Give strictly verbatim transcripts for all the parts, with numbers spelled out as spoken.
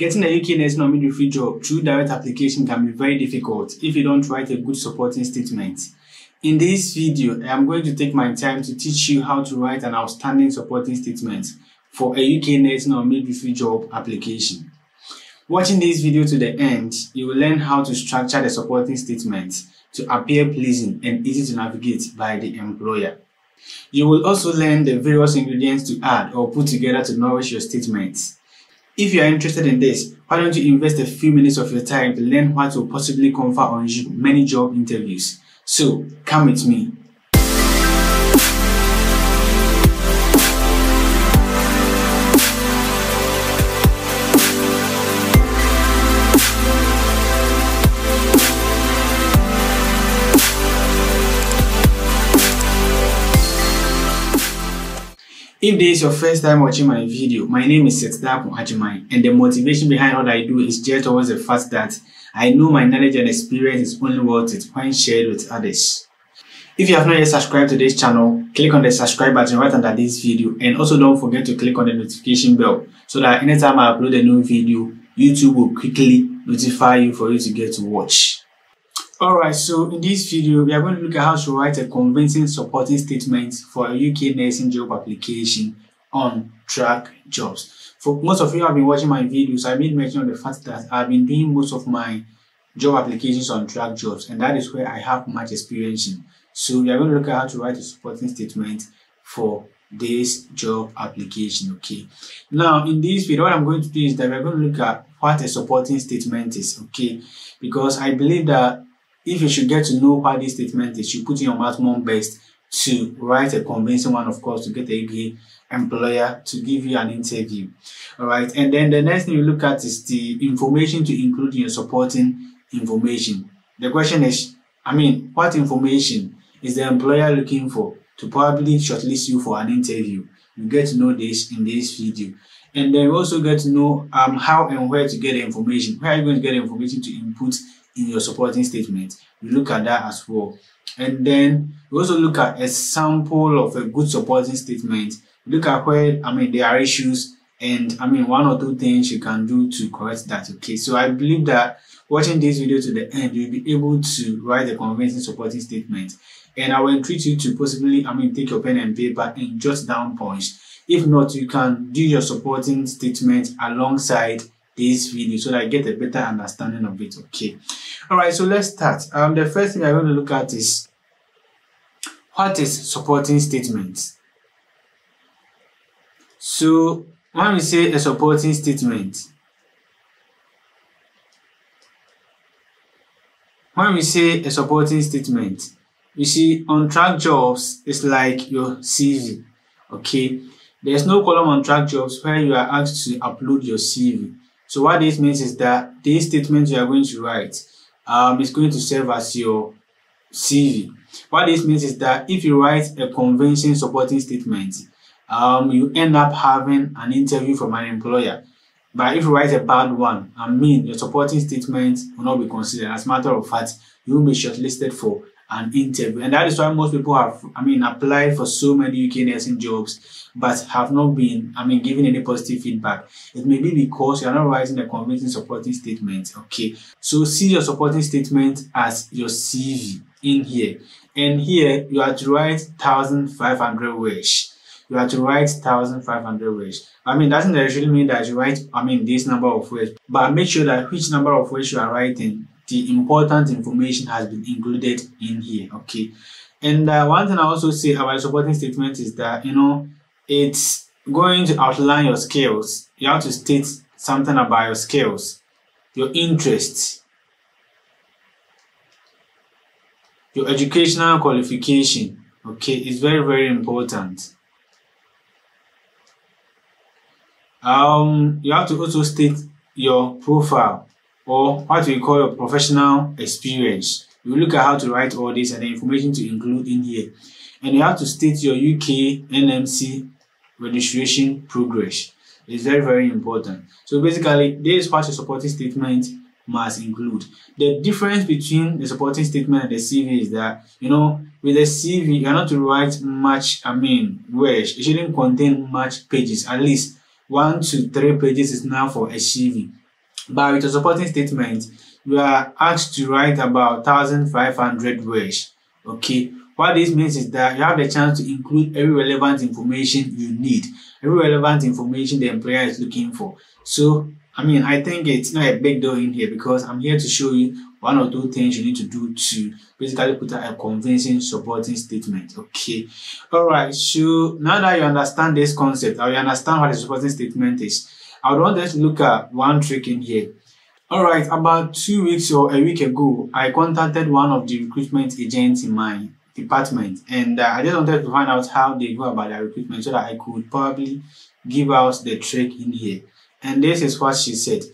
Getting a U K nursing or midwifery job through direct application can be very difficult if you don't write a good supporting statement. In this video, I am going to take my time to teach you how to write an outstanding supporting statement for a U K nursing or midwifery job application. Watching this video to the end, you will learn how to structure the supporting statement to appear pleasing and easy to navigate by the employer. You will also learn the various ingredients to add or put together to nourish your statements. If you are interested in this, why don't you invest a few minutes of your time to learn what will possibly confer on you many job interviews. So, come with me. If this is your first time watching my video, my name is Seth Darko Agyemang, and the motivation behind what I do is geared towards the fact that I know my knowledge and experience is only worth it when shared with others. If you have not yet subscribed to this channel, click on the subscribe button right under this video, and also don't forget to click on the notification bell so that anytime I upload a new video, YouTube will quickly notify you for you to get to watch. Alright, so in this video, we are going to look at how to write a convincing supporting statement for a U K nursing job application on TRAC Jobs. For most of you who have been watching my videos, I made mention of the fact that I've been doing most of my job applications on TRAC Jobs, and that is where I have much experience in. So we are going to look at how to write a supporting statement for this job application, okay? Now, in this video, what I'm going to do is that we're going to look at what a supporting statement is, okay? Because I believe that if you should get to know what this statement is, you put in your maximum best to write a convincing one, of course, to get a good employer to give you an interview. All right. And then the next thing you look at is the information to include in your supporting information. The question is, I mean, what information is the employer looking for to probably shortlist you for an interview? You get to know this in this video. And then you also get to know um, how and where to get the information. Where are you going to get the information to input in your supporting statement? We look at that as well. And then we also look at a sample of a good supporting statement. We look at where, I mean, there are issues, and I mean, one or two things you can do to correct that. Okay, so I believe that watching this video to the end, you'll be able to write a convincing supporting statement. And I will entreat you to possibly, I mean, take your pen and paper and jot down points. If not, you can do your supporting statement alongside this video so that I get a better understanding of it. Okay, all right, so let's start. Um the first thing I'm going to look at is, what is supporting statement? So when we say a supporting statement, when we say a supporting statement you see on TRAC Jobs, it's like your C V. Okay, there's no column on TRAC Jobs where you are asked to upload your C V. So what this means is that this statement you are going to write um, is going to serve as your C V. What this means is that if you write a convincing supporting statement, um, you end up having an interview from an employer. But if you write a bad one, I mean, your supporting statement will not be considered. As a matter of fact, you will be shortlisted for an interview. And that is why most people have, I mean, applied for so many U K nursing jobs, but have not been, I mean, given any positive feedback. It may be because you're not writing a convincing supporting statement. Okay. So see your supporting statement as your C V in here. And here you are to write one thousand five hundred words. You are to write one thousand five hundred words. I mean, doesn't necessarily mean that you write, I mean, this number of words, but make sure that which number of words you are writing, the important information has been included in here, okay? And uh, one thing I also say about supporting statement is that, you know, it's going to outline your skills. You have to state something about your skills, your interests, your educational qualification, okay? It's very, very important. Um, you have to also state your profile, or what we call your professional experience. You look at how to write all this and the information to include in here. And you have to state your U K N M C registration progress. It's very, very important. So basically, this is what your supporting statement must include. The difference between the supporting statement and the C V is that, you know, with the C V, you're not to write much, I mean, words. It shouldn't contain much pages. At least one to three pages is now for a C V. But with a supporting statement, you are asked to write about one thousand five hundred words. Okay, what this means is that you have the chance to include every relevant information you need, every relevant information the employer is looking for. So, I mean, I think it's not a big deal in here because I'm here to show you one or two things you need to do to basically put out a convincing supporting statement. Okay. All right. So now that you understand this concept, or you understand what a supporting statement is, I would want us to look at one trick in here. All right. About two weeks or a week ago, I contacted one of the recruitment agents in my department, and uh, I just wanted to find out how they go about their recruitment so that I could probably give out the trick in here. And this is what she said.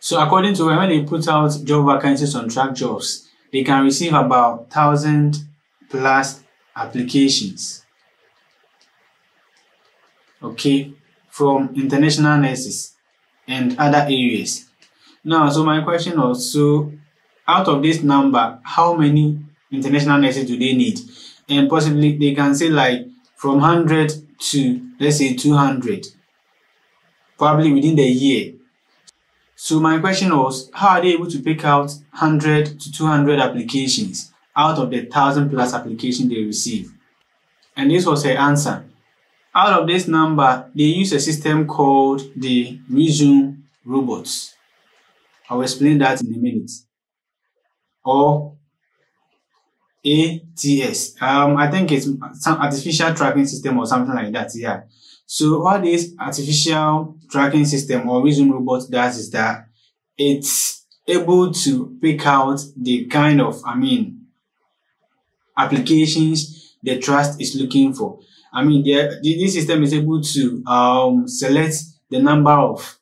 So according to her, when they put out job vacancies on TRAC Jobs, they can receive about one thousand plus applications. Okay, from international nurses and other areas. Now, so my question was, so out of this number, how many international nurses do they need? And possibly they can say like from one hundred to, let's say, two hundred, probably within the year. So my question was, how are they able to pick out one hundred to two hundred applications out of the one thousand plus applications they receive? And this was her answer. Out of this number, they use a system called the Resume Robots. I will explain that in a minute. Or A T S. Um, I think it's some artificial tracking system or something like that, yeah. So what this artificial tracking system or resume robot does is that it's able to pick out the kind of, I mean, applications the trust is looking for. I mean, the, this system is able to um, select the number of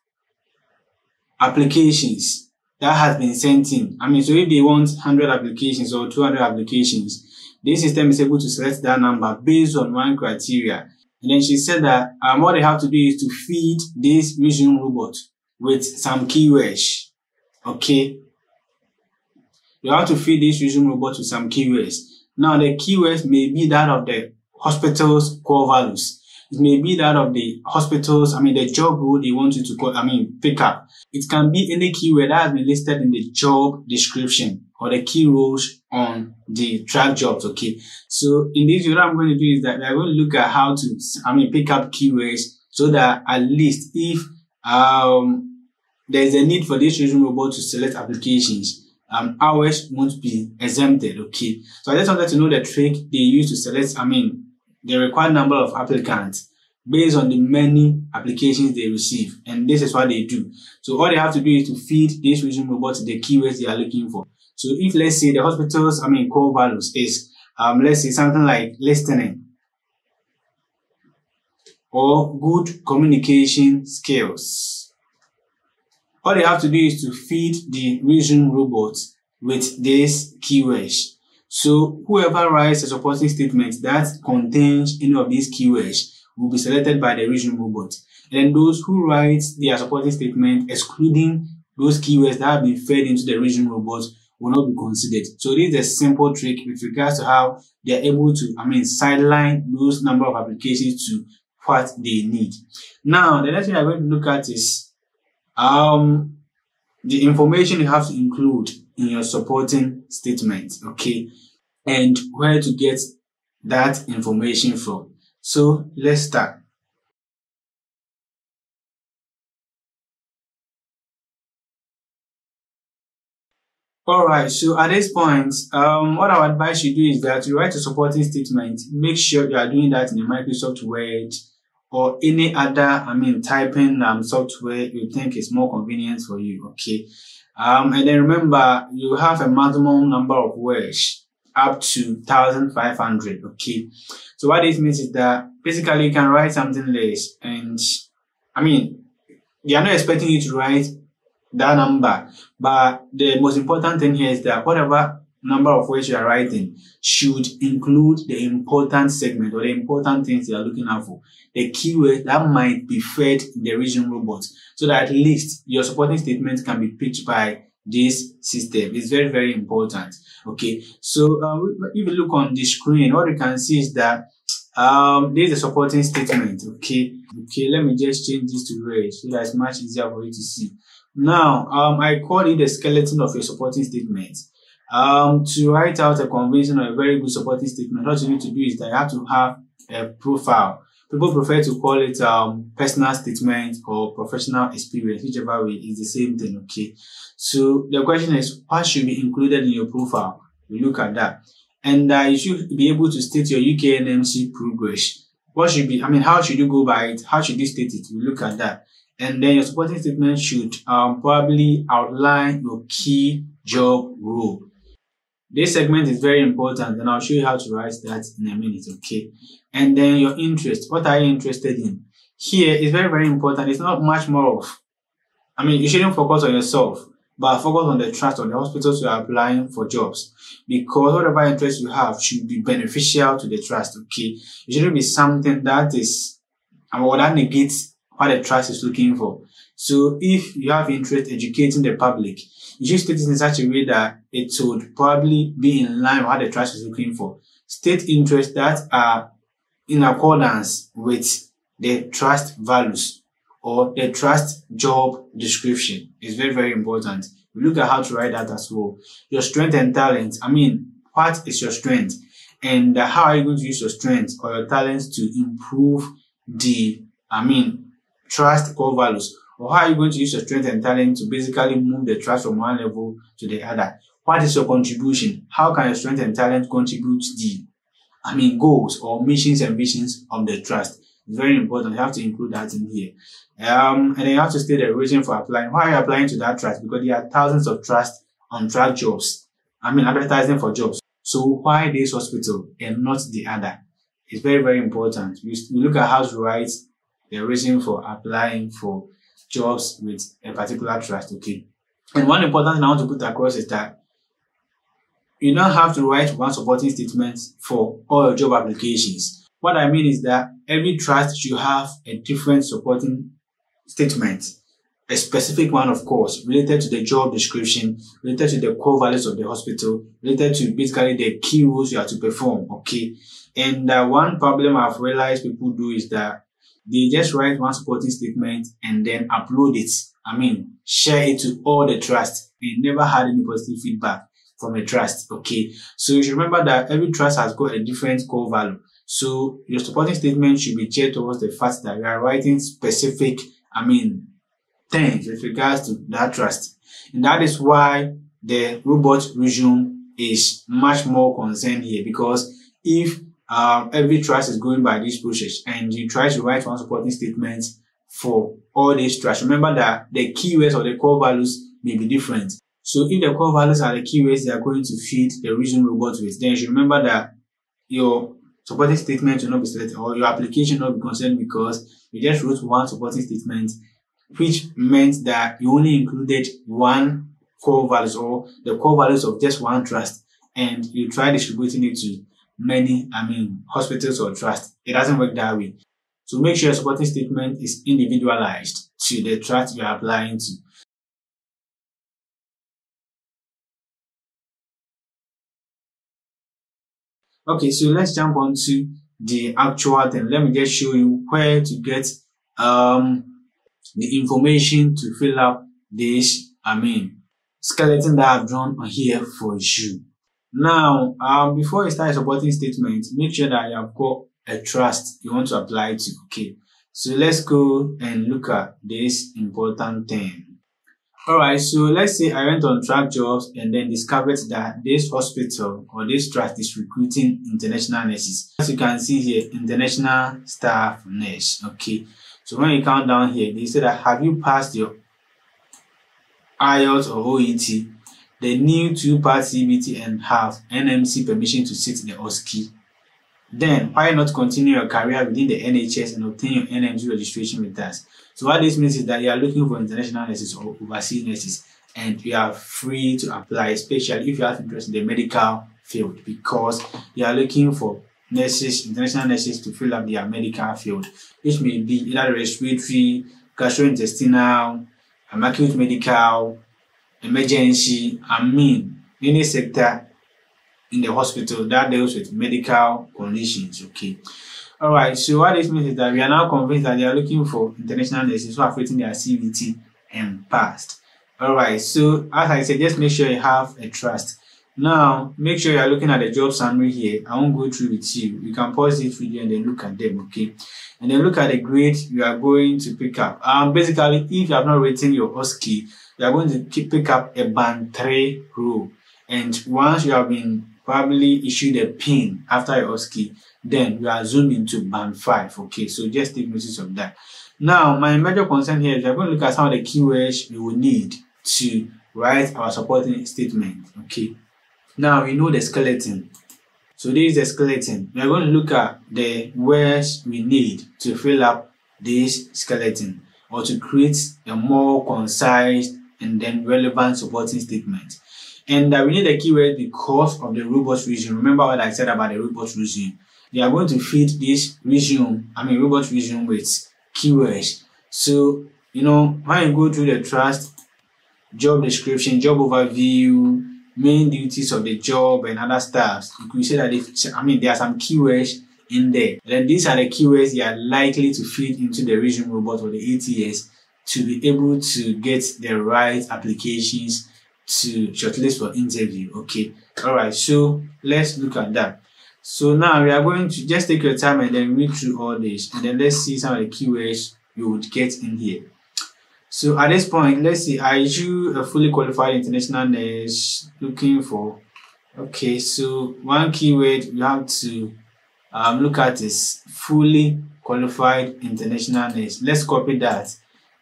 applications that has been sent in. I mean, so if they want one hundred applications or two hundred applications, this system is able to select that number based on one criteria. And then she said that um, what they have to do is to feed this resume robot with some keywords. Okay. You have to feed this resume robot with some keywords. Now, the keywords may be that of the hospital's core values. It may be that of the hospital's, I mean, the job role they want you to call, I mean, pick up. It can be any keyword that has been listed in the job description or the key roles on the TRAC Jobs. Okay. So in this video, what I'm going to do is that I will look at how to, I mean, pick up keywords so that at least if, um, there's a need for this resume robot to select applications, um, hours won't be exempted. Okay. So I just wanted to know the trick they use to select, I mean, the required number of applicants based on the many applications they receive. And this is what they do. So all they have to do is to feed this resume robot the keywords they are looking for. So if, let's say, the hospital's, I mean, core values is, um, let's say, something like listening or good communication skills, all they have to do is to feed the resume robot with these keywords. So whoever writes a supporting statement that contains any of these keywords will be selected by the resume robot. And then those who write their supporting statement excluding those keywords that have been fed into the resume robot will not be considered. So this is a simple trick with regards to how they are able to, I mean, sideline those number of applications to what they need. Now, the next thing I'm going to look at is um, the information you have to include in your supporting statement, okay, and where to get that information from. So let's start. All right, so at this point, um, what I would advise you do is that you write a supporting statement. Make sure you are doing that in the Microsoft Word or any other, I mean, typing um, software you think is more convenient for you, okay? Um, and then remember, you have a maximum number of words up to one thousand five hundred, okay? So what this means is that basically you can write something less, and I mean, they are not expecting you to write that number, but the most important thing here is that whatever number of words you are writing should include the important segment or the important things you are looking out for, the keyword that might be fed in the resume robot, so that at least your supporting statement can be picked by this system. It's very, very important. Okay. So uh, if you look on the screen, what you can see is that Um, this is a supporting statement. Okay. Okay. Let me just change this to red so that it's much easier for you to see. Now, um, I call it the skeleton of your supporting statement. Um, to write out a convincing or a very good supporting statement, what you need to do is that you have to have a profile. People prefer to call it um, personal statement or professional experience, whichever way is the same thing, okay? So the question is, what should be included in your profile? We look at that. And uh, you should be able to state your U K N M C progress. What should be, I mean, how should you go by it? How should you state it? We look at that. And then your supporting statement should um, probably outline your key job role. This segment is very important, and I'll show you how to write that in a minute, okay? And then your interest. What are you interested in? Here is very, very important. It's not much more of, I mean, you shouldn't focus on yourself, but focus on the trust of the hospitals you are applying for jobs, because whatever interest you have should be beneficial to the trust, okay? It shouldn't be something that is, I mean, well, that negates what the trust is looking for. So if you have interest in educating the public, you should state it in such a way that it would probably be in line with what the trust is looking for. State interests that are in accordance with the trust values or the trust job description. It's very, very important. We look at how to write that as well. Your strength and talent. I mean, what is your strength? And how are you going to use your strength or your talents to improve the, I mean, trust core values? Or how are you going to use your strength and talent to basically move the trust from one level to the other? What is your contribution? How can your strength and talent contribute the, I mean, goals or missions and visions of the trust? Very important. You have to include that in here. Um, and then you have to state the reason for applying. Why are you applying to that trust? Because there are thousands of trusts on TRAC Jobs. I mean, advertising for jobs. So why this hospital and not the other? It's very, very important. We look at how to write the reason for applying for jobs with a particular trust, okay? And one important thing I want to put across is that you don't have to write one supporting statement for all your job applications. What I mean is that every trust should have a different supporting statement, a specific one, of course, related to the job description, related to the core values of the hospital, related to basically the key roles you have to perform, okay? And uh, one problem I've realized people do is that they just write one supporting statement and then upload it. I mean, share it to all the trusts. They never had any positive feedback from a trust, okay? So you should remember that every trust has got a different core value. So your supporting statement should be geared towards the fact that you are writing specific, I mean, things with regards to that trust. And that is why the robot resume is much more concerned here, because if Um, every trust is going by this process and you try to write one supporting statement for all these trusts, remember that the keywords or the core values may be different. So if the core values are the keywords they are going to feed the reason robot with, then you should remember that your supporting statement will not be selected or your application will not be concerned, because you just wrote one supporting statement, which meant that you only included one core values or the core values of just one trust, and you try distributing it to many, I mean, hospitals or trusts. It doesn't work that way. So make sure your supporting statement is individualized to the trust you are applying to. Okay, so let's jump on to the actual thing. Let me just show you where to get um, the information to fill up this, I mean, skeleton that I've drawn on here for you. Now, um, before you start a supporting statement, make sure that you have got a trust you want to apply to, okay? So let's go and look at this important thing. All right, so let's say I went on TRAC Jobs and then discovered that this hospital or this trust is recruiting international nurses. As you can see here, international staff nurse, okay? So when you count down here, they say that have you passed your I E L T S or O E T? The new two-part C B T and have N M C permission to sit in the O S C E. Then, why not continue your career within the N H S and obtain your N M C registration with us? So what this means is that you are looking for international nurses or overseas nurses, and you are free to apply, especially if you have interest in the medical field, because you are looking for nurses, international nurses, to fill up their medical field, which may be either respiratory, gastrointestinal, acute medical, emergency, I mean, any sector in the hospital that deals with medical conditions, okay? All right, so what this means is that we are now convinced that they are looking for international nurses who have written their C B T and passed. All right, so as I said, just make sure you have a trust. Now, make sure you are looking at the job summary here. I won't go through with you. You can pause this video and then look at them, okay? And then look at the grade you are going to pick up. Um, basically, if you have not written your O S C E, you are going to keep, pick up a band three role. And once you have been probably issued a pin after your O S C E, then you are zoomed into band five, okay? So just take notice of that. Now, my major concern here is we are going to look at some of the keywords you will need to write our supporting statement, okay? Now, we know the skeleton. So this is the skeleton. We are going to look at the words we need to fill up this skeleton or to create a more concise and then relevant supporting statement. And uh, we need the keyword because of the robust resume. Remember what I said about the robust resume. They are going to feed this resume, I mean robust resume with keywords. So, you know, when you go through the trust, job description, job overview, main duties of the job and other stuff, you could say that if, I mean, there are some keywords in there. Then these are the keywords you are likely to feed into the resume robot or the A T S to be able to get the right applications to shortlist for interview. Okay. All right. So let's look at that. So now we are going to just take your time and then read through all this. And then let's see some of the keywords you would get in here. So at this point, let's see, are you a fully qualified international nurse looking for? Okay, so one keyword you have to um, look at is fully qualified international nurse. Let's copy that.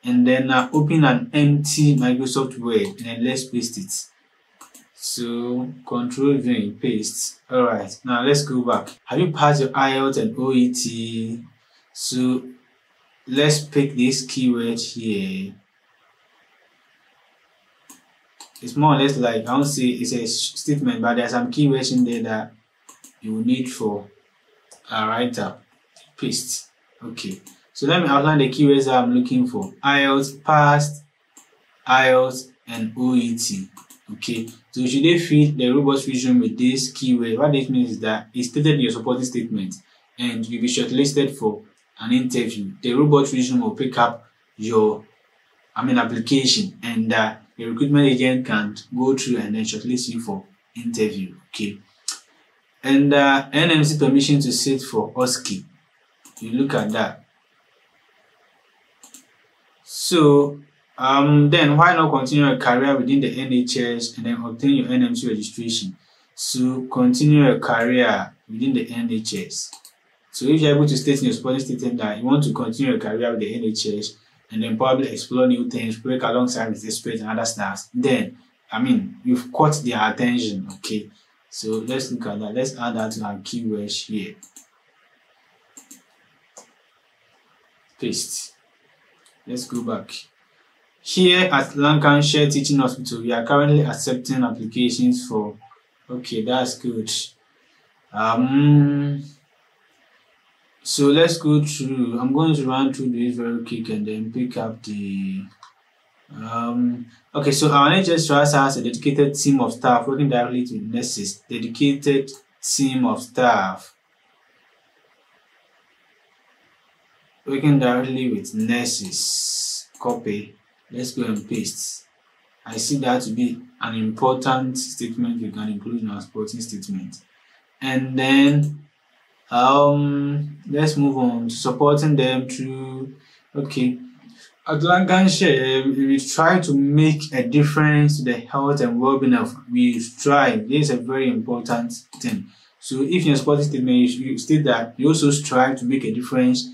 And then uh, open an empty Microsoft Word and then let's paste it. So Control V, paste. All right, now let's go back. Have you passed your I E L T S and O E T? So let's pick this keyword here. It's more or less like, I don't say it's a statement, but there's some keywords in there that you will need for a write-up. Paste. Okay. So let me outline the keywords that I'm looking for. I E L T S, past, I E L T S, and O E T. Okay. So should they feed the robust resume with this keyword? What this means is that it's stated in your supporting statement and you'll be shortlisted for an interview. The robot resume will pick up your, I mean, application, and uh, the recruitment agent can go through and then shortlist you for interview. Okay, and uh, N M C permission to sit for O S C E. You look at that. So, um, then why not continue your career within the N H S and then obtain your N M C registration? So, continue your career within the N H S. So if you're able to state in your supporting statement that you want to continue your career with the N H S and then probably explore new things, work alongside with experts and other staffs, then, I mean, you've caught their attention, okay? So let's look at that. Let's add that to our keywords here. Paste. Let's go back. Here at Lancashire Teaching Hospital, we are currently accepting applications for... Okay, that's good. Um... So let's go through. I'm going to run through this very quick and then pick up the um okay, so our N H S Trust has a dedicated team of staff working directly with nurses. Dedicated team of staff working directly with nurses. Copy. Let's go and paste. I see that to be an important statement we can include in our supporting statement. And then um let's move on to supporting them through. Okay, at Lancashire we try to make a difference to the health and well-being of we strive. This is a very important thing. So if you're supporting statement, you state that you also strive to make a difference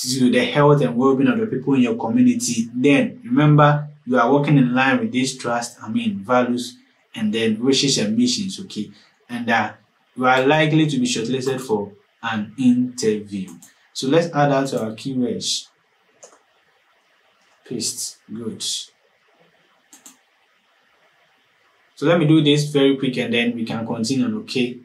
to the health and well-being of the people in your community. Then remember, you are working in line with this trust, I mean values, and then wishes and missions. Okay, and uh, you are likely to be shortlisted for an interview. So let's add that to our keywords. Paste. Good. So let me do this very quick and then we can continue, okay?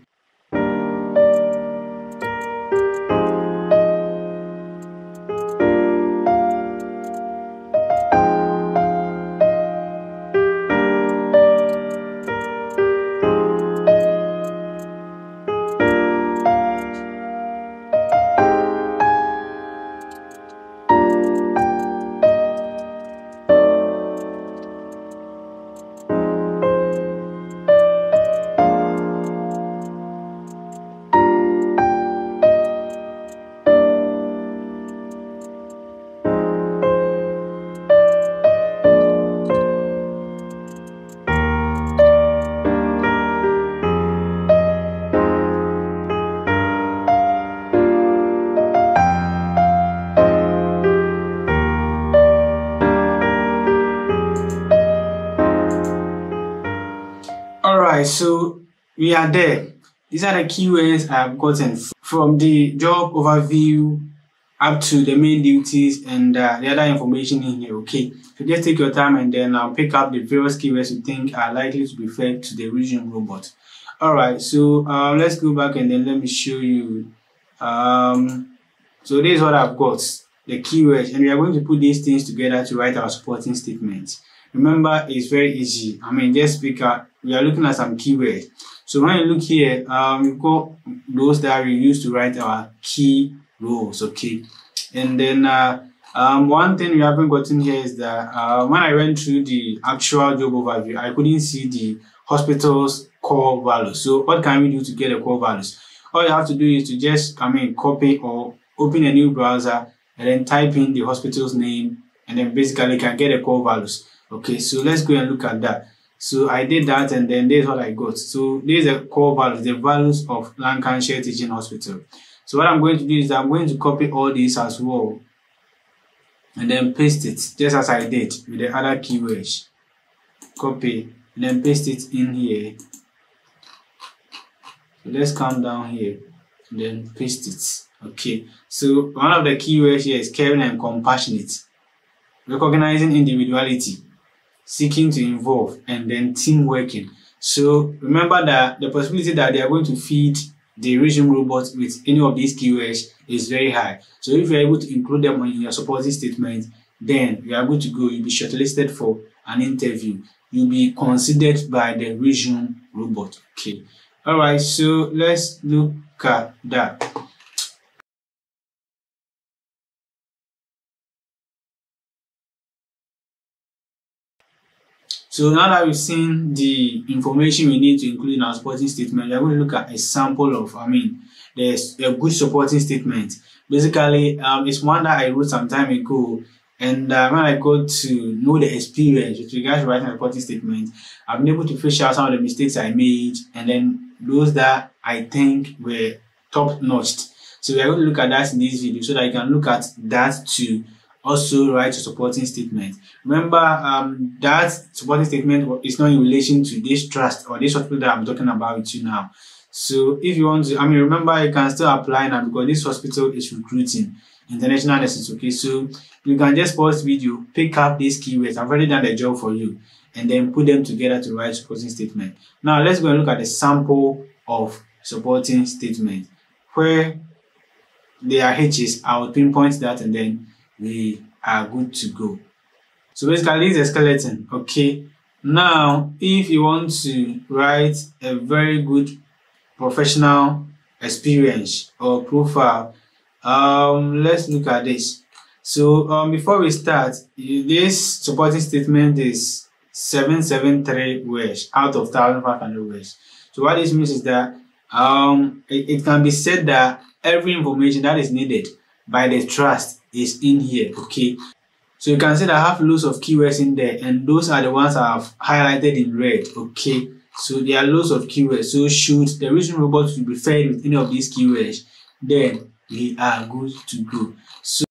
right, so we are there. These are the keywords I've gotten from the job overview up to the main duties and uh, the other information in here. Okay, so just take your time and then I'll pick up the various keywords you think are likely to be fed to the region robot. All right, so uh, let's go back and then let me show you. Um, so this is what I've got, the keywords, and we are going to put these things together to write our supporting statements. Remember, it's very easy. I mean, just pick up. We are looking at some keywords. So when you look here, um, we've got those that we use to write our key roles, okay? And then uh, um, one thing we haven't gotten here is that uh, when I went through the actual job overview, I couldn't see the hospital's core values. So what can we do to get the core values? All you have to do is to just come in, copy or open a new browser and then type in the hospital's name and then basically you can get the core values. Okay, so let's go and look at that. So I did that and then this is what I got. So these are core values, the values of Lancashire Teaching Hospital. So what I'm going to do is I'm going to copy all these as well and then paste it just as I did with the other keywords. Copy and then paste it in here. So let's come down here and then paste it. Okay, so one of the keywords here is caring and compassionate, recognizing individuality, seeking to involve, and then team working. So remember that the possibility that they are going to feed the region robots with any of these keywords is very high. So if you're able to include them in your supporting statement, then you are good to go. You'll be shortlisted for an interview. You'll be considered by the region robot. Okay. All right. So let's look at that. So now that we've seen the information we need to include in our supporting statement, we are going to look at a sample of, I mean, there's a good supporting statement. Basically, um, it's one that I wrote some time ago. And uh, when I got to know the experience with regards to writing a supporting statement, I've been able to fish out some of the mistakes I made and then those that I think were top-notch. So we are going to look at that in this video so that you can look at that too. Also write a supporting statement. Remember um, that supporting statement is not in relation to this trust or this hospital that I'm talking about with you now. So if you want to, I mean, remember you can still apply now because this hospital is recruiting international nurses, okay? So you can just pause the video, pick up these keywords. I've already done the job for you and then put them together to write a supporting statement. Now let's go and look at the sample of supporting statement. Where there are H's, I will pinpoint that and then we are good to go. So basically this is a skeleton, okay? Now, if you want to write a very good professional experience or profile, um, let's look at this. So um, before we start, this supporting statement is seven seven three words out of one thousand five hundred words. So what this means is that um, it, it can be said that every information that is needed by the trust is in here, okay? So you can see that I have loads of keywords in there and those are the ones I've highlighted in red, okay? So there are loads of keywords. So should the region robots be fed with any of these keywords, then we are good to go. So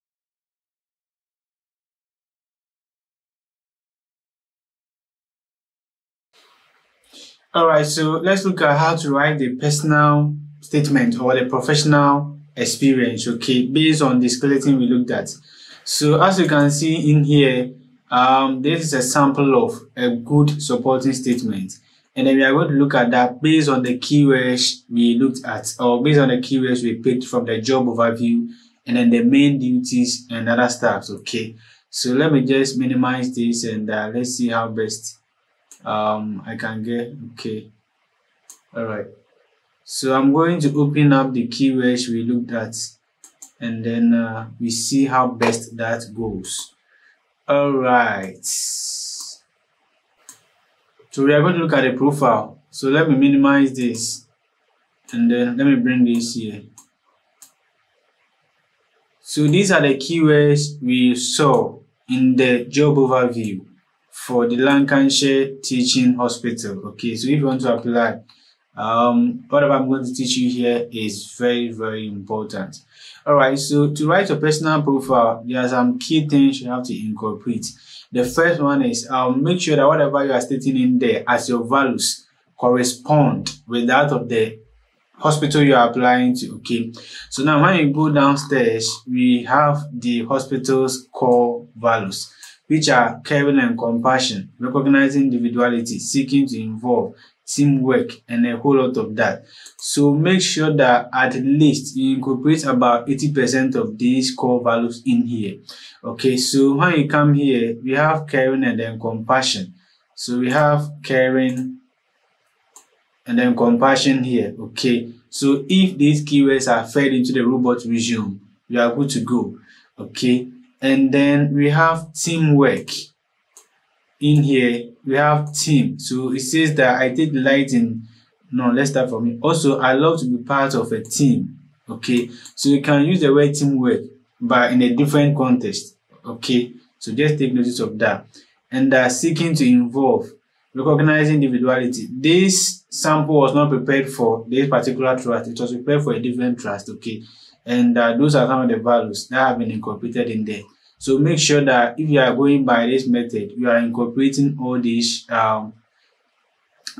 all right, so let's look at how to write the personal statement or the professional experience, okay, based on the skeleton we looked at. So as you can see in here, um, this is a sample of a good supporting statement. And then we are going to look at that based on the keywords we looked at or based on the keywords we picked from the job overview and then the main duties and other stuff, okay. So let me just minimize this and uh, let's see how best um, I can get, okay. All right. So I'm going to open up the keywords we looked at and then uh, we see how best that goes. All right. So we are going to look at the profile. So let me minimize this and then let me bring this here. So these are the keywords we saw in the job overview for the Lancashire Teaching Hospital. Okay, so if you want to apply, um whatever I'm going to teach you here is very very important. All right, so to write your personal profile, there are some key things you have to incorporate. The first one is um make sure that whatever you are stating in there as your values correspond with that of the hospital you are applying to. Okay, so now when you go downstairs, we have the hospital's core values, which are caring and compassion, recognizing individuality, seeking to involve, teamwork, and a whole lot of that. So make sure that at least you incorporate about eighty percent of these core values in here. Okay, so when you come here, we have caring and then compassion. So we have caring and then compassion here. Okay, so if these keywords are fed into the robot resume, you are good to go. Okay, and then we have teamwork. In here we have team. So it says that I take delight in, no, let's start from me. Also, I love to be part of a team. Okay, so you can use the word teamwork but in a different context. Okay, so just take notice of that. And uh, seeking to involve, recognizing individuality. This sample was not prepared for this particular trust, it was prepared for a different trust. Okay, and uh, those are some of the values that have been incorporated in there. So make sure that if you are going by this method, you are incorporating all these um,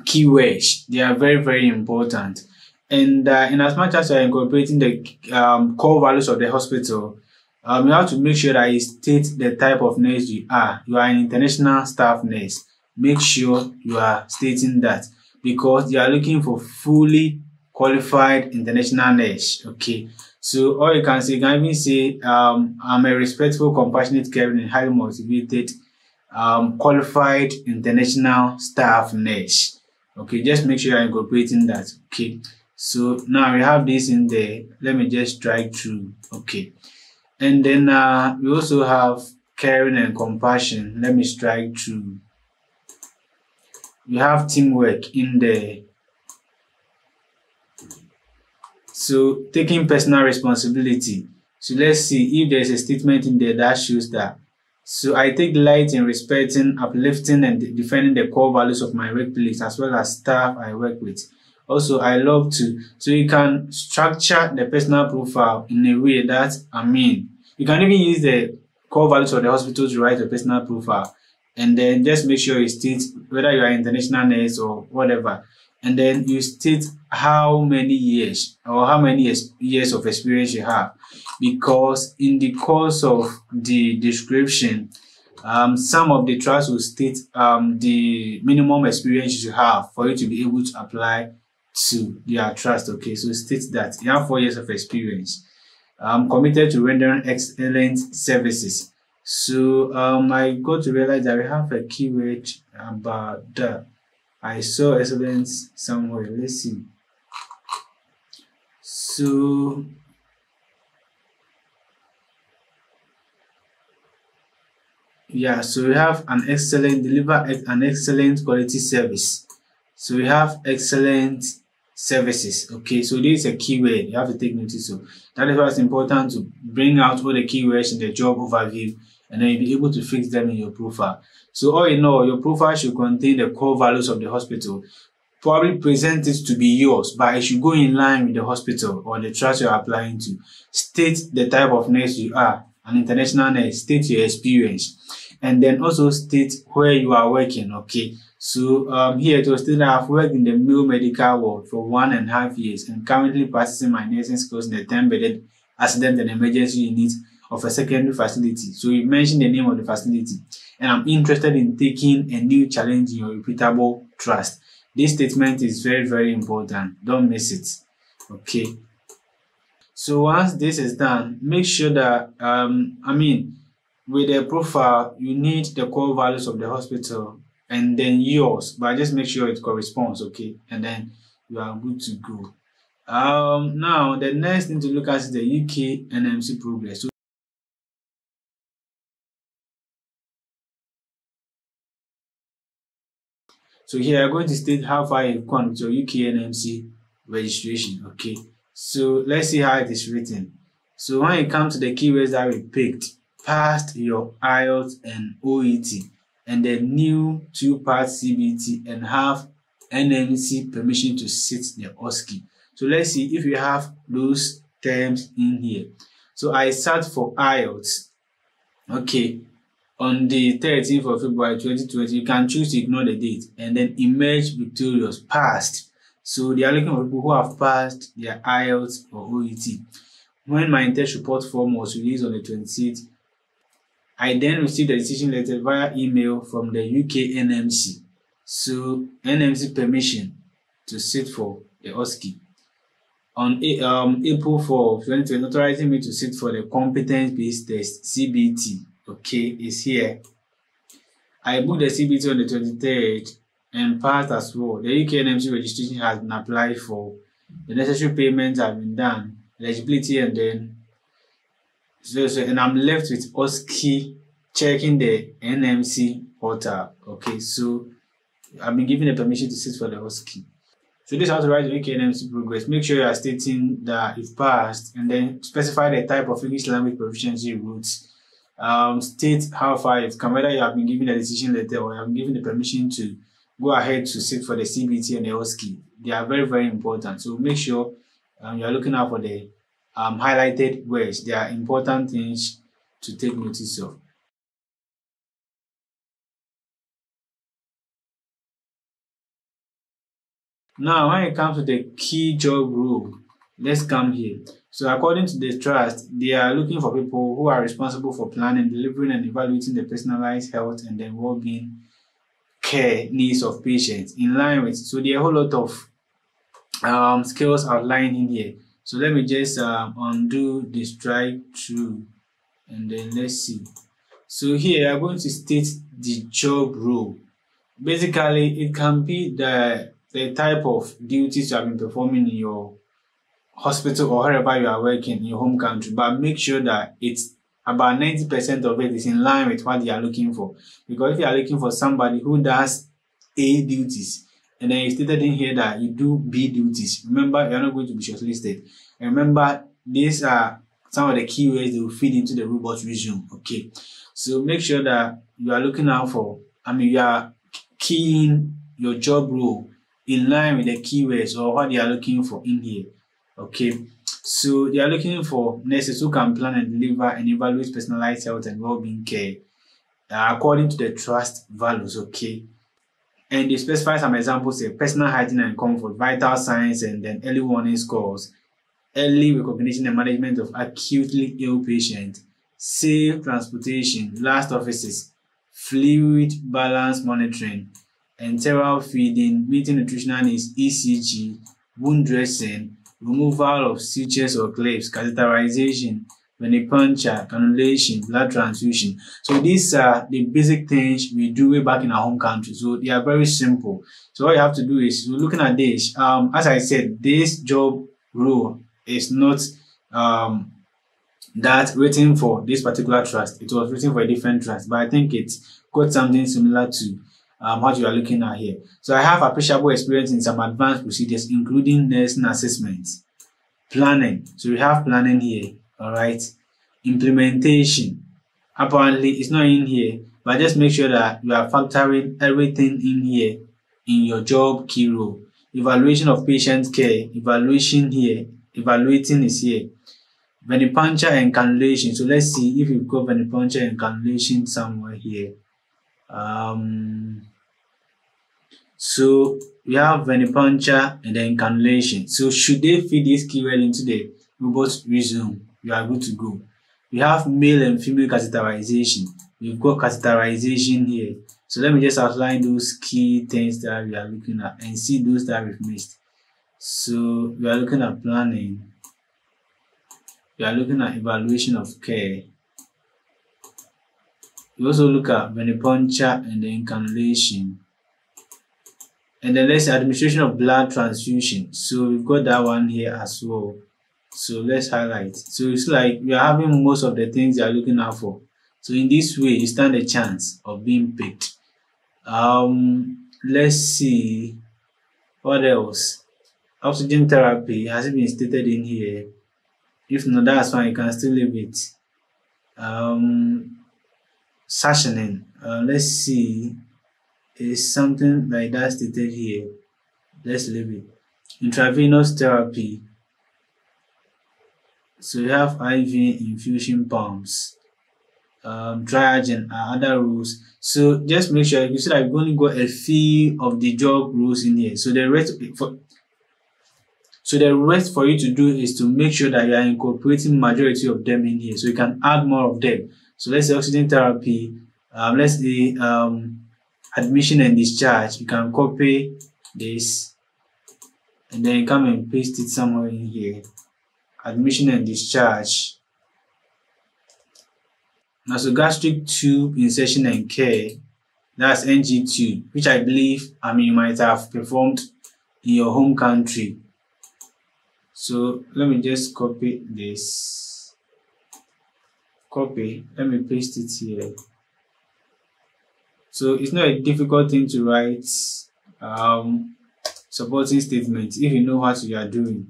keywords. They are very, very important. And uh, in as much as you are incorporating the um, core values of the hospital, um, you have to make sure that you state the type of nurse you are. You are an international staff nurse. Make sure you are stating that, because you are looking for fully qualified international nurse. Okay. So, all you can say, you can even say, um, I'm a respectful, compassionate, caring, and highly motivated, um, qualified international staff nurse. Okay, just make sure you're incorporating that. Okay, so now we have this in there. Let me just drag through. Okay, and then uh, we also have caring and compassion. Let me drag through. We have teamwork in there. So taking personal responsibility. So let's see if there's a statement in there that shows that. So I take delight in respecting, uplifting, and defending the core values of my workplace as well as staff I work with. Also, I love to. So you can structure the personal profile in a way that, I mean, you can even use the core values of the hospital to write a personal profile. And then just make sure you state whether you are international nurse or whatever. And then you state how many years or how many years of experience you have, because in the course of the description, um, some of the trusts will state um, the minimum experience you have for you to be able to apply to their trust. Okay, so state that you have four years of experience. I'm committed to rendering excellent services. So um, I got to realize that we have a keyword about that. I saw excellence somewhere. Let's see. So yeah, so we have an excellent deliver an excellent quality service. So we have excellent services. Okay, so this is a keyword you have to take notice of. That is why it's important to bring out all the keywords in the job overview, and then you'll be able to fix them in your profile. So all in all, your profile should contain the core values of the hospital. Probably present it to be yours, but it should go in line with the hospital or the trust you're applying to. State the type of nurse you are, an international nurse. State your experience, and then also state where you are working. Okay, so um, here it was stated I've worked in the male medical ward for one and a half years and currently practicing my nursing skills in the ten-bedded accident and emergency unit of a secondary facility. So you mentioned the name of the facility, and I'm interested in taking a new challenge in your reputable trust. This statement is very, very important. Don't miss it. Okay. So once this is done, make sure that, um, I mean, with the profile, you need the core values of the hospital and then yours, but just make sure it corresponds. Okay. And then you are good to go. Um, now, the next thing to look at is the U K N M C progress. So So here I'm going to state how far you've gone with your U K N M C registration. Okay, so let's see how it is written. So when it comes to the keywords that we picked, past your I E L T S and O E T, and the new two-part C B T, and have N M C permission to sit the O S C E. So let's see if we have those terms in here. So I sat for I E L T S. Okay, on the thirteenth of February twenty twenty, you can choose to ignore the date and then emerge victorious, passed. So they are looking for people who have passed their I E L T S or O E T. When my test report form was released on the twenty-sixth, I then received a decision letter via email from the U K N M C. So N M C permission to sit for the O S C E. On um, April fourth twenty twenty, authorizing me to sit for the competence-based test, C B T. Okay, is here. I booked the C B T on the twenty-third and passed as well. The U K N M C registration has been applied for. The necessary payments have been done. Eligibility and then so, so and I'm left with O S C E checking the N M C portal. Okay, so I've been given the permission to sit for the O S C E. So this is how to write U K N M C progress. Make sure you are stating that you've passed and then specify the type of English language proficiency routes. Um, state how far you've come, whether you have been given a decision letter or you have been given the permission to go ahead to sit for the C B T and the O S C E. They are very, very important. So make sure um, you are looking out for the um, highlighted words. They are important things to take notice of. Now, when it comes to the key job role, let's come here. So according to the trust, they are looking for people who are responsible for planning, delivering and evaluating the personalized health and then well-being care needs of patients in line with. So there are a whole lot of um, skills outlined in here. So let me just um, undo the strike through and then let's see. So here I'm going to state the job role. Basically, it can be the the type of duties you have been performing in your hospital or wherever you are working in your home country, but make sure that it's about ninety percent of it is in line with what you are looking for. Because if you are looking for somebody who does A duties and then you stated in here that you do B duties, remember you're not going to be shortlisted. And remember, these are some of the keywords that will feed into the robot resume. Okay, so make sure that you are looking out for, I mean, you are keying your job role in line with the keywords or what they are looking for in here. Okay, so they are looking for nurses who can plan and deliver and evaluate personalized health and well-being care uh, according to the trust values. Okay, and they specify some examples here: personal hygiene and comfort, vital signs and then early warning scores, early recognition and management of acutely ill patients, safe transportation, last offices, fluid balance monitoring, enteral feeding, meeting nutritional needs, E C G, wound dressing, removal of sutures or clips, catheterization, venipuncture, cannulation, blood transfusion. So these are the basic things we do way back in our home country. So they are very simple. So all you have to do is, looking at this, um, as I said, this job role is not um, that written for this particular trust. It was written for a different trust, but I think it's got something similar to Um, what you are looking at here. So I have appreciable experience in some advanced procedures, including nursing assessments, planning. So we have planning here, all right. Implementation. Apparently, it's not in here, but just make sure that you are factoring everything in here in your job key role. Evaluation of patient care. Evaluation here. Evaluating is here. Venipuncture and cannulation. So let's see if you've got venipuncture and cannulation somewhere here. Um, so we have venipuncture and then cannulation. So should they feed this keyword into the robot resume, you are good to go. We have male and female catheterization. We've got catheterization here. So let me just outline those key things that we are looking at and see those that we've missed. So we are looking at planning. We are looking at evaluation of care. We also look at venipuncture and then cannulation. And then let's administration of blood transfusion. So we've got that one here as well. So let's highlight. So it's like we are having most of the things you are looking out for. So in this way, you stand a chance of being picked. Um, let's see. What else? Oxygen therapy. Has it been stated in here? If not, that's fine. You can still leave it. Um... Sessioning, uh, let's see, is something like that stated here. Let's leave it. Intravenous therapy. So we have I V infusion pumps. um, triage and other rules. So just make sure you see that you've only got a few of the job rules in here. So the rest for so the rest for you to do is to make sure that you are incorporating majority of them in here, so you can add more of them. So let's say oxygen therapy, um, let's say um, admission and discharge. You can copy this and then come and paste it somewhere in here. Admission and discharge. Nasogastric tube insertion and care, that's N G two, which I believe I mean you might have performed in your home country. So let me just copy this, copy, let me paste it here. So it's not a difficult thing to write um, supporting statements if you know what you are doing.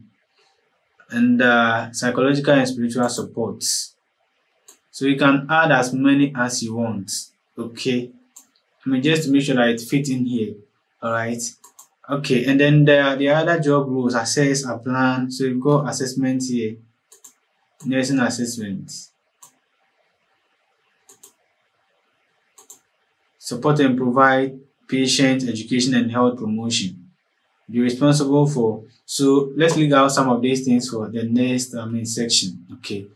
And uh, psychological and spiritual support. So you can add as many as you want. Okay. I mean, just to make sure that it fits in here. All right. Okay. And then the, the other job rules, assess, a plan. So you go assessment here. Nursing assessment. Support and provide patient education and health promotion. Be responsible for. So let's leave out some of these things for the next I mean, section. Okay.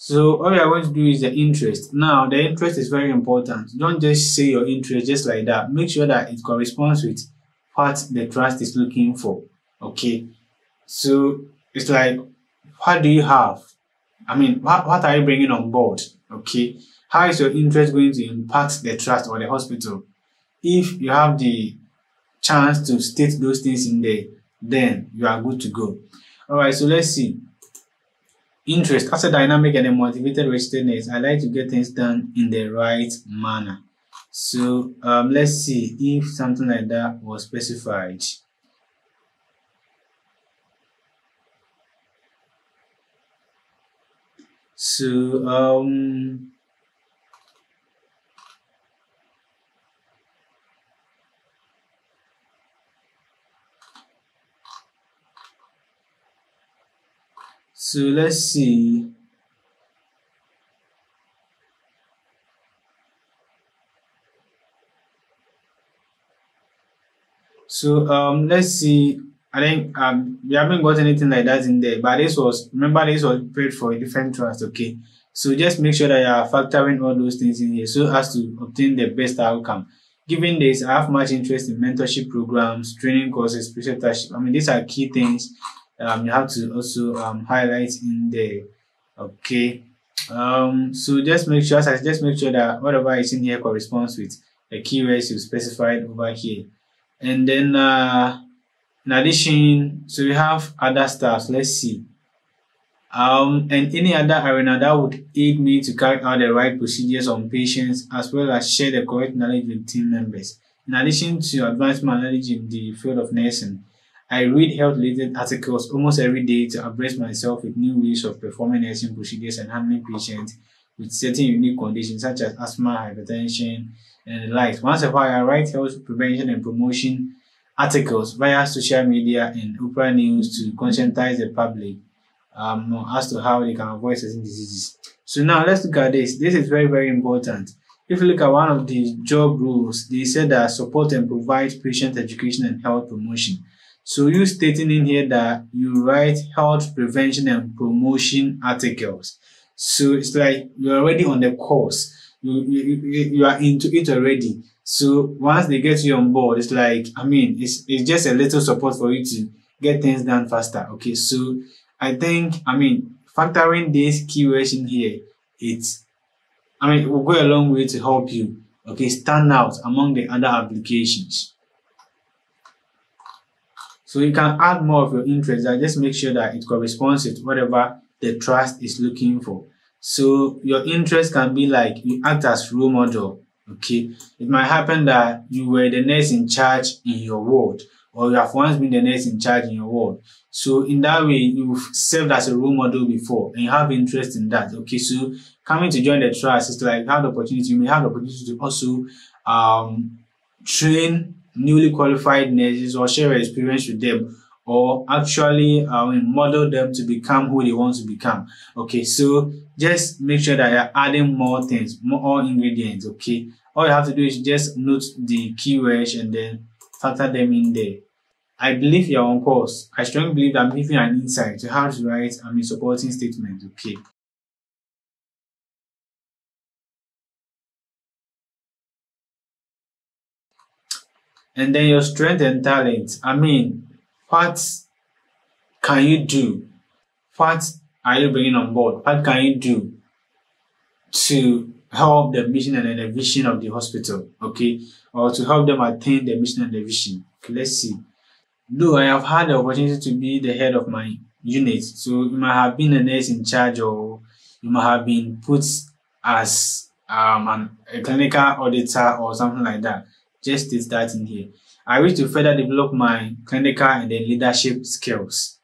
So all we are going to do is the interest. Now the interest is very important. Don't just say your interest just like that. Make sure that it corresponds with what the trust is looking for. Okay. So it's like, what do you have? I mean, what, what are you bringing on board? Okay. How is your interest going to impact the trust or the hospital? If you have the chance to state those things in there, then you are good to go. All right, so let's see. Interest. As a dynamic and a motivated registeredness, I like to get things done in the right manner. So um, let's see if something like that was specified. So, um... So let's see. So um, let's see. I think um, we haven't got anything like that in there. But this was, remember, this was paid for a different trust. Okay. So just make sure that you are factoring all those things in here so as to obtain the best outcome. Given this, I have much interest in mentorship programs, training courses, preceptorship. I mean, these are key things. Um, you have to also um, highlight in there. Okay. Um, so just make sure, so just make sure that whatever is in here corresponds with the keywords you specified over here. And then uh, in addition, so we have other stuff. Let's see. Um, and any other arena that would aid me to carry out the right procedures on patients, as well as share the correct knowledge with team members. In addition to advancing my knowledge in the field of nursing, I read health-related articles almost every day to abreast myself with new ways of performing nursing procedures and handling patients with certain unique conditions such as asthma, hypertension, and the like. Once a while, I write health prevention and promotion articles via social media and Oprah News to conscientize the public um, as to how they can avoid certain diseases. So now let's look at this. This is very, very important. If you look at one of the job roles, they said that support and provide patient education and health promotion. So you stating in here that you write health prevention and promotion articles. So it's like you're already on the course. You, you, you are into it already. So once they get you on board, it's like, I mean, it's, it's just a little support for you to get things done faster. Okay, so I think, I mean, factoring this keywords in here, it's, I mean, it will go a long way to help you, okay, stand out among the other applications. So you can add more of your interest and just make sure that it corresponds with whatever the trust is looking for. So your interest can be like you act as role model. Okay. It might happen that you were the nurse in charge in your ward, or you have once been the nurse in charge in your ward. So in that way, you've served as a role model before and you have interest in that. Okay. So coming to join the trust is like you have the opportunity, you may have the opportunity to also um train newly qualified nurses or share your experience with them, or actually uh, model them to become who they want to become. Okay, so just make sure that you're adding more things, more ingredients. Okay, all you have to do is just note the keywords and then factor them in there. I believe you're on course. I strongly believe I'm giving you an insight to how to write I mean, supporting statement. Okay. And then your strength and talent. I mean, what can you do? What are you bringing on board? What can you do to help the mission and the vision of the hospital? Okay, or to help them attain the mission and the vision. Okay, let's see. Though I have had the opportunity to be the head of my unit, so you might have been a nurse in charge, or you might have been put as um, an, a clinical auditor or something like that. Just state that in here. I wish to further develop my clinical and then leadership skills.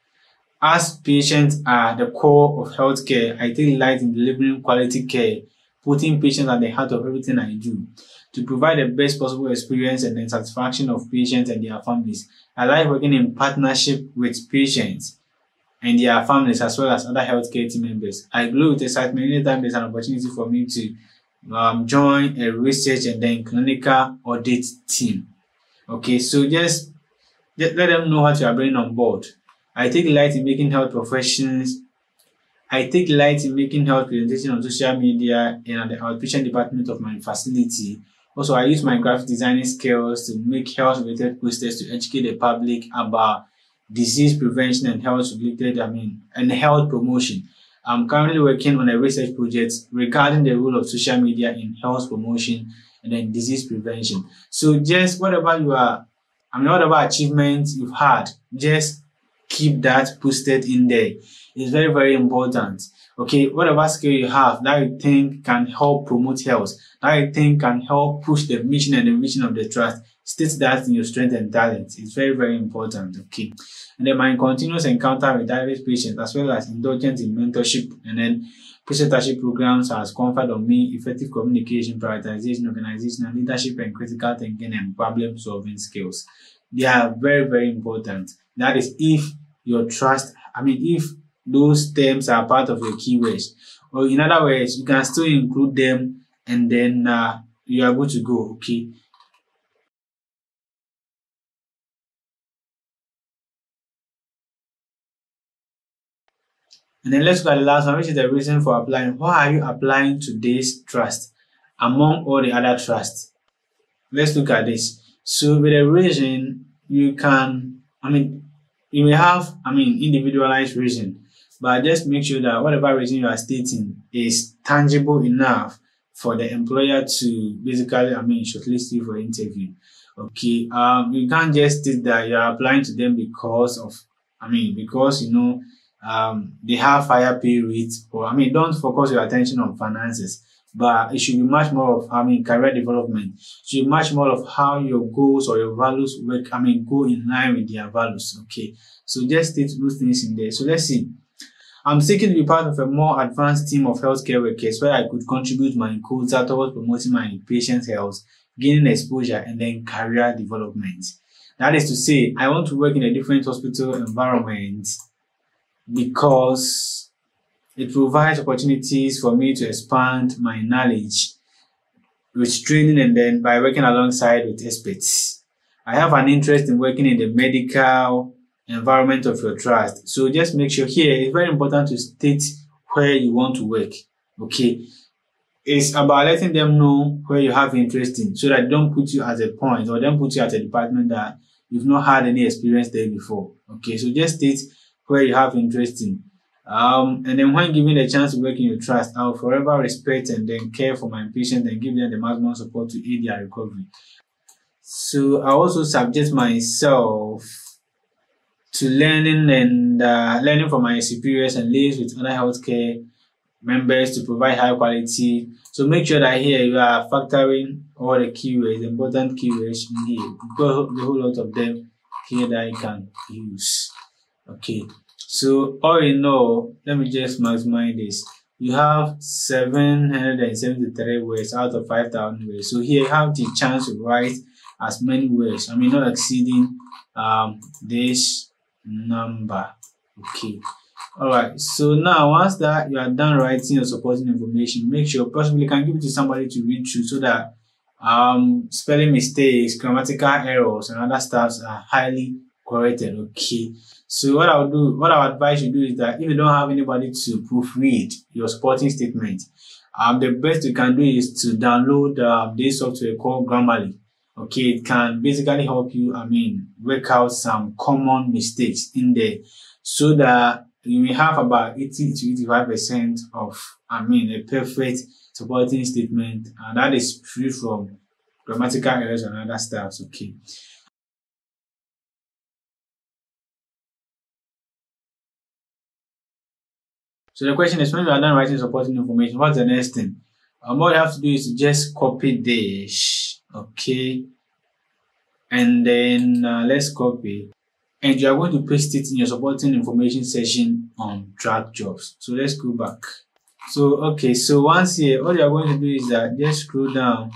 As patients are the core of healthcare, I take delight in delivering quality care, putting patients at the heart of everything I do, to provide the best possible experience and the satisfaction of patients and their families. I like working in partnership with patients and their families as well as other healthcare team members. I glow with excitement anytime there's an opportunity for me to um, join a research and then clinical audit team. Okay, so just let them know what you are bringing on board. I take delight in making health professions. I take delight in making health presentation on social media and at the outpatient department of my facility. Also, I use my graphic designing skills to make health-related posters to educate the public about disease prevention and health-related, I mean, and health promotion. I'm currently working on a research project regarding the role of social media in health promotion and then disease prevention. So just whatever you are, I mean, whatever achievements you've had, just keep that posted in there. It's very, very important. Okay, whatever skill you have that you think can help promote health, that you think can help push the mission and the vision of the trust, state that in your strength and talent. It's very, very important. Okay, and then my continuous encounter with diverse patients as well as indulgence in mentorship and then preceptorship programs has conferred on me effective communication, prioritization, organization, and leadership and critical thinking and problem solving skills. They are very, very important. That is if your trust, I mean, if those terms are part of your keywords, or in other words, you can still include them and then uh, you are good to go. Okay, and then let's look at the last one, which is the reason for applying. Why are you applying to this trust among all the other trusts? Let's look at this. So with a reason, you can, I mean, you may have, I mean, individualized reason, but just make sure that whatever reason you are stating is tangible enough for the employer to basically, I mean, shortlist you for interview. Okay, um, you can't just state that you are applying to them because of, I mean, because, you know, um, they have higher pay rates, or, I mean, don't focus your attention on finances, but it should be much more of, I mean, career development. It should be much more of how your goals or your values work, I mean, go in line with their values. Okay, so just state those things in there. So let's see. I'm seeking to be part of a more advanced team of healthcare workers where I could contribute my quota towards promoting my patients' health, gaining exposure, and then career development. That is to say, I want to work in a different hospital environment because it provides opportunities for me to expand my knowledge with training and then by working alongside with experts. I have an interest in working in the medical environment of your trust. So just make sure here, it's very important to state where you want to work. Okay, it's about letting them know where you have interest in, so that they don't put you as a point or don't put you as a department that you've not had any experience there before. Okay, so just state where you have interest in. Um, and then when given the chance to work in your trust, I will forever respect and then care for my patients and give them the maximum support to aid their recovery. So I also subject myself to learning and uh, learning from my superiors and liaise with other healthcare members to provide high quality. So make sure that here you are factoring all the keywords, important keywords in here. You've got the whole lot of them here that you can use. Okay. So all in all, let me just maximize this. You have seven hundred seventy-three words out of five thousand words. So here you have the chance to write as many words, I mean, not exceeding um, this number. Okay. All right. So now, once that you are done writing your supporting information, make sure possibly can give it to somebody to read through so that um spelling mistakes, grammatical errors, and other stuff are highly corrected. Okay. So what I would do, what I would advise you do is that if you don't have anybody to proofread your supporting statement, um, the best you can do is to download uh, this software called Grammarly. Okay, it can basically help you, I mean, work out some common mistakes in there so that you may have about eighty to eighty-five percent of, I mean, a perfect supporting statement, and that is free from grammatical errors and other stuff. Okay. So the question is, when you are done writing supporting information, what's the next thing? Um, what you have to do is just copy this. Okay, and then uh, let's copy, and you are going to paste it in your supporting information section on TRAC Jobs. So let's go back. So okay, so once here, all you are going to do is that just scroll down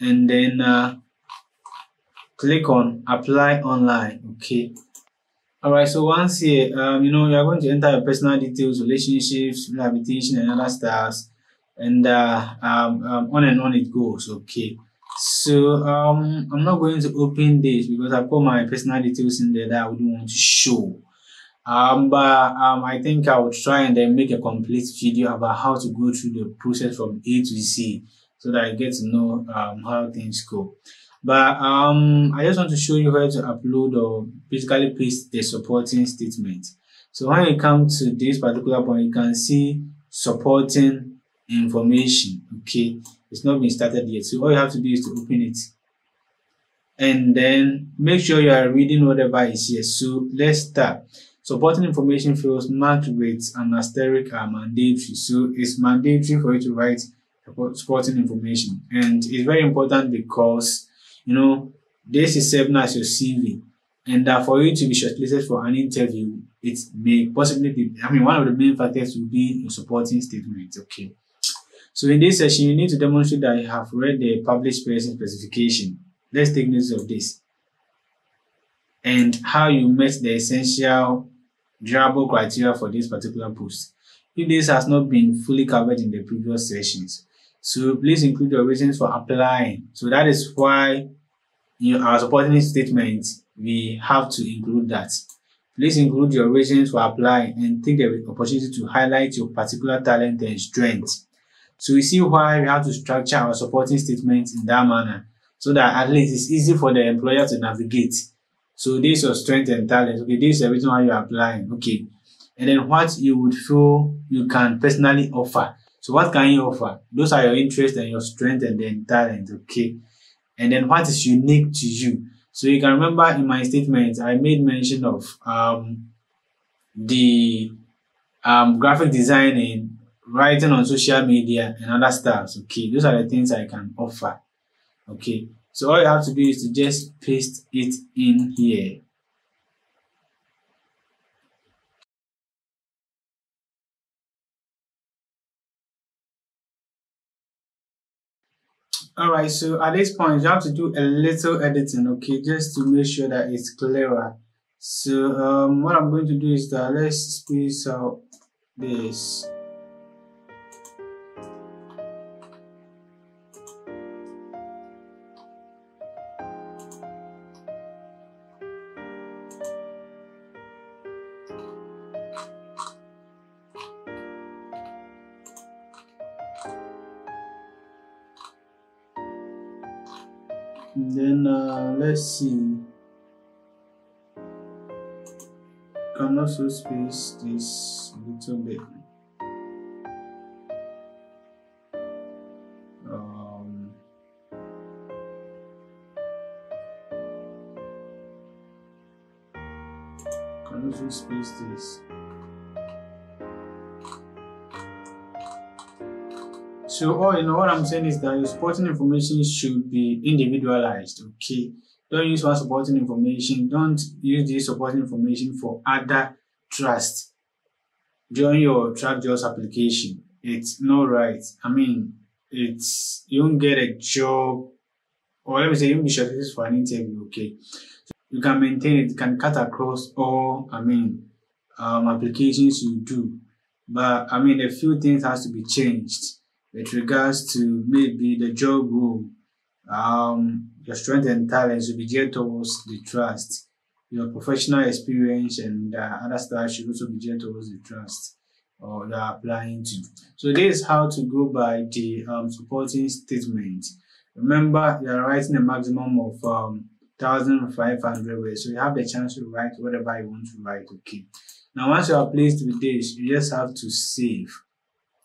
and then uh, click on apply online. Okay. All right. So once here, um, you know, you are going to enter your personal details, relationships, habitation, and other stars, and uh, um, um, on and on it goes. Okay. So um I'm not going to open this because I've got my personal details in there that I wouldn't want to show. Um but um I think I will try and then make a complete video about how to go through the process from A to Z so that I get to know um how things go. But um I just want to show you where to upload or basically paste the supporting statement. So when you come to this particular point, you can see supporting information. Okay. It's not been started yet. So all you have to do is to open it. And then make sure you are reading whatever is here. So let's start. Supporting information fields marked with an asterisk are mandatory. So it's mandatory for you to write supporting information. And it's very important because, you know, this is serving as your C V. And that for you to be shortlisted for an interview, it may possibly be, I mean, one of the main factors will be your supporting statement. Okay. So in this session, you need to demonstrate that you have read the published person specification. Let's take notice of this. And how you met the essential durable criteria for this particular post. If this has not been fully covered in the previous sessions, so please include your reasons for applying. So that is why in our supporting statement, we have to include that. Please include your reasons for applying and take the opportunity to highlight your particular talent and strength. So we see why we have to structure our supporting statements in that manner, so that at least it's easy for the employer to navigate. So this is your strength and talent. Okay, this is the reason why you are applying. Okay. And then what you would feel you can personally offer. So what can you offer? Those are your interests and your strength and then talent. Okay. And then what is unique to you? So you can remember in my statement, I made mention of um, the um, graphic designing, writing on social media, and other stuff. Okay, those are the things I can offer. Okay, so all you have to do is to just paste it in here. All right, so at this point you have to do a little editing, okay, just to make sure that it's clearer. So um what I'm going to do is that let's space out this. And then uh, let's see, can also space this a little bit. Um, can also space this. So all in all, what I'm saying is that your supporting information should be individualized, okay? Don't use one supporting information. Don't use this supporting information for other trusts during your TRAC Jobs application. It's not right. I mean, it's you won't get a job, or let me say you won't be shortlisted for an interview, okay? you can maintain it, you can cut across all, I mean, um, applications you do. But, I mean, a few things has to be changed with regards to maybe the job role. Um, your strength and talents should be geared towards the trust. Your professional experience and uh, other stuff should also be geared towards the trust or the applying to. So this is how to go by the um, supporting statement. Remember, you are writing a maximum of um, one thousand five hundred words. So you have the chance to write whatever you want to write, okay? Now, once you are pleased with this, you just have to save.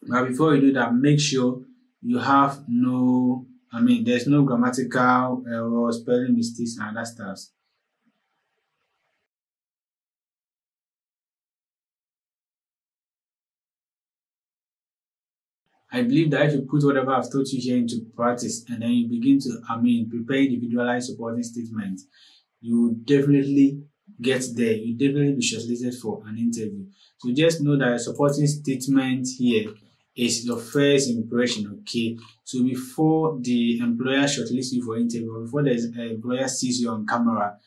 But before you do that, make sure you have no, I mean, there's no grammatical error, spelling mistakes, and other stuff. I believe that if you put whatever I've taught you here into practice and then you begin to, I mean, prepare individualized supporting statements, you definitely get there. You definitely be shortlisted for an interview. So just know that your supporting statement here is your first impression, okay? So before the employer shortlists you for interview, or before the employer sees you on camera,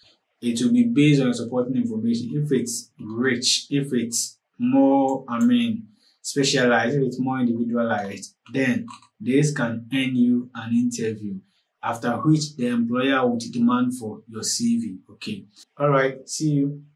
it will be based on your supporting information. If it's rich, if it's more, I mean, specialized, if it's more individualized, then this can earn you an interview, after which the employer would demand for your C V. Okay. All right. See you.